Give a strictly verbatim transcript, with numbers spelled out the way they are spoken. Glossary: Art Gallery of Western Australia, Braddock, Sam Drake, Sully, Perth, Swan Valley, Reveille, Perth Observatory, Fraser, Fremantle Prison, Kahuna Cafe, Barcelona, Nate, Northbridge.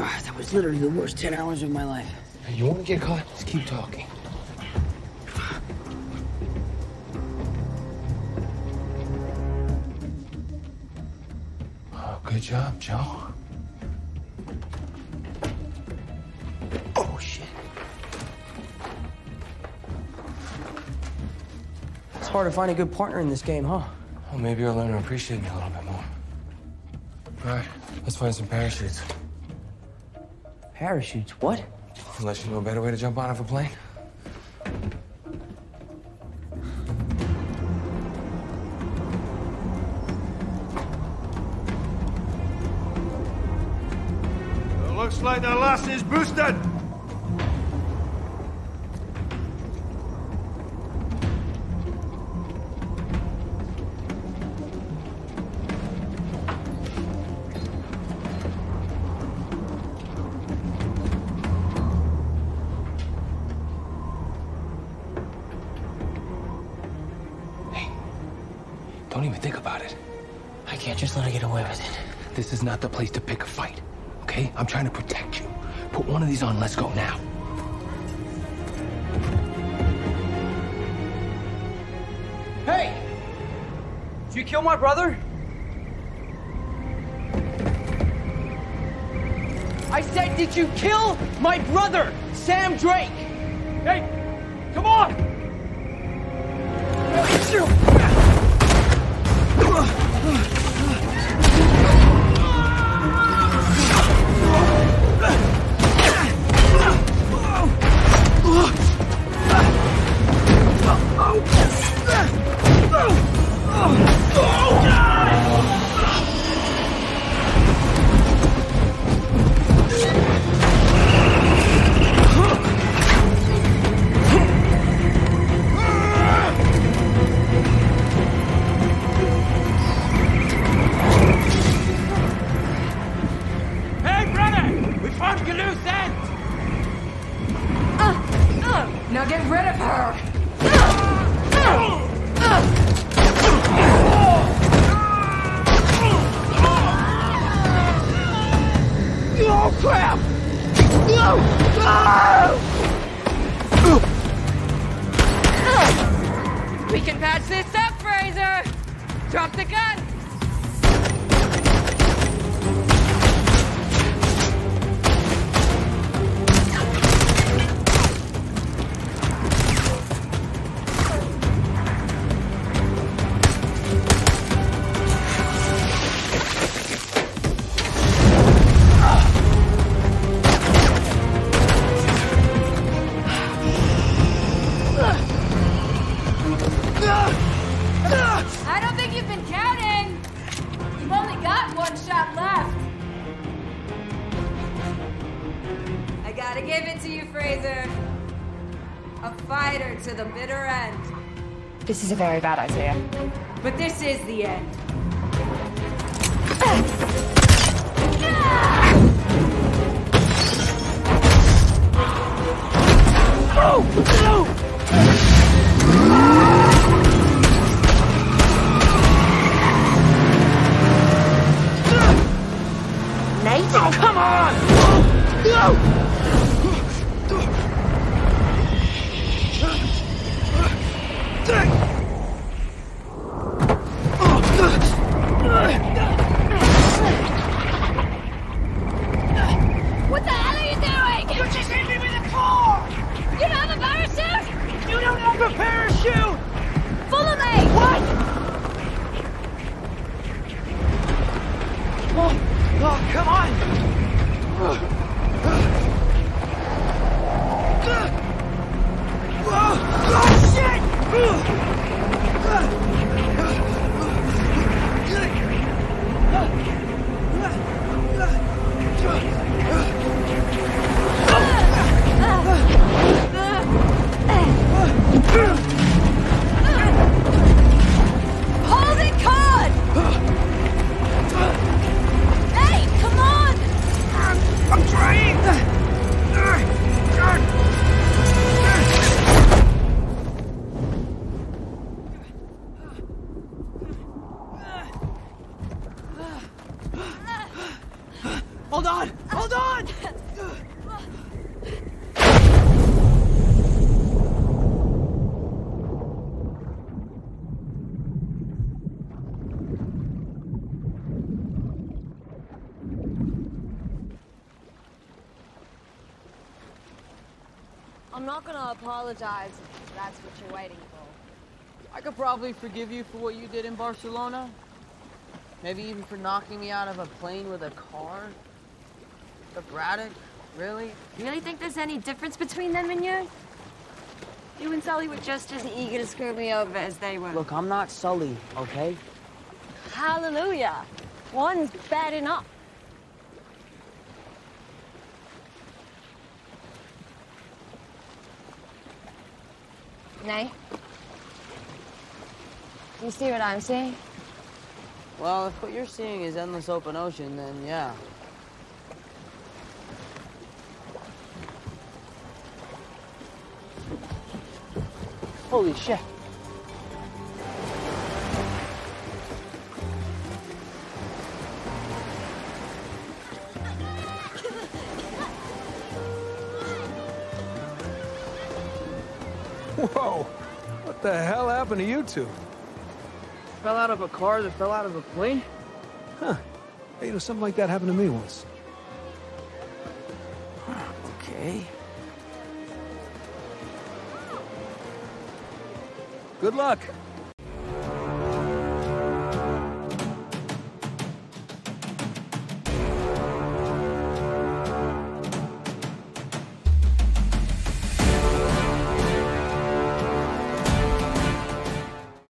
That was literally the worst ten hours of my life. You want to get caught? Just keep talking. Oh, good job, Joe. Oh, shit. It's hard to find a good partner in this game, huh? Well, maybe I'll learn to appreciate me a little bit more. All right, let's find some parachutes. Parachutes? What? Unless you know a better way to jump out of a plane. It looks like the last is boosted. Don't even think about it. I can't just let her get away with it. This is not the place to pick a fight, okay? I'm trying to protect you. Put one of these on, let's go now. Hey! Did you kill my brother? I said, did you kill my brother, Sam Drake? Hey, come on! We can patch this up, Fraser! Drop the gun! To the bitter end. This is a very bad idea. But this is the end. Oh! No! Nate? Oh, come on! No! What the hell are you doing? You just hit me with a car! You don't have a parachute? You don't have a parachute! Follow me! What? Oh, oh come on! Oh, oh, shit! Hold it, Cod! Hey, come on! I'm trying! Hold on! Hold on! I'm not gonna apologize if that's what you're waiting for. I could probably forgive you for what you did in Barcelona. Maybe even for knocking me out of a plane with a car. But Braddock, really? You really think there's any difference between them and you? You and Sully were just as eager to screw me over as they were. Look, I'm not Sully, okay? Hallelujah. One's bad enough. Nate? Do you see what I'm seeing? Well, if what you're seeing is endless open ocean, then yeah. Holy shit. Whoa! What the hell happened to you two? Fell out of a car that fell out of a plane? Huh. Hey, you know, something like that happened to me once. Okay. Good luck.